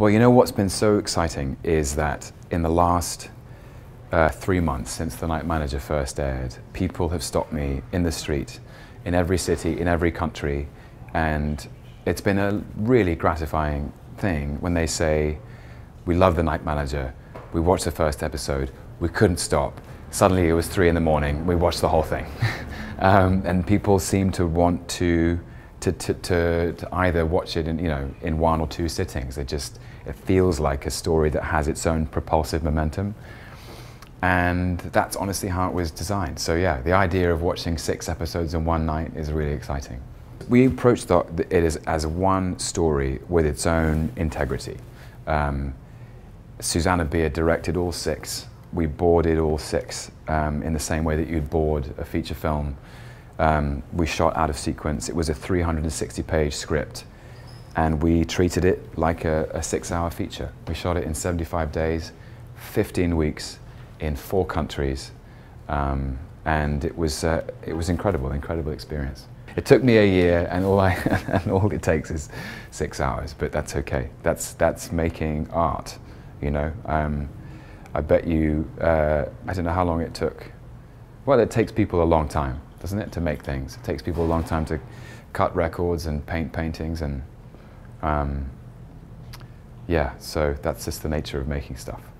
Well, you know what's been so exciting is that in the last 3 months since The Night Manager first aired, people have stopped me in the street, in every city, in every country, and it's been a really gratifying thing when they say, "We love The Night Manager, we watched the first episode, we couldn't stop, suddenly it was 3 in the morning, we watched the whole thing." And people seem to want to either watch it in, you know, in 1 or 2 sittings. It feels like a story that has its own propulsive momentum. And that's honestly how it was designed. So yeah, the idea of watching 6 episodes in 1 night is really exciting. We approached it as one story with its own integrity. Susanne Bier directed all 6. We boarded all 6 in the same way that you'd board a feature film. We shot out of sequence. It was a 360-page script, and we treated it like a 6-hour feature. We shot it in 75 days, 15 weeks, in 4 countries, and it was incredible experience. It took me a year, and all it takes is 6 hours, but that's okay. That's making art, you know. I bet you, I don't know how long it took. Well, it takes people a long time, doesn't it, to make things. It takes people a long time to cut records and paint paintings and yeah, so that's just the nature of making stuff.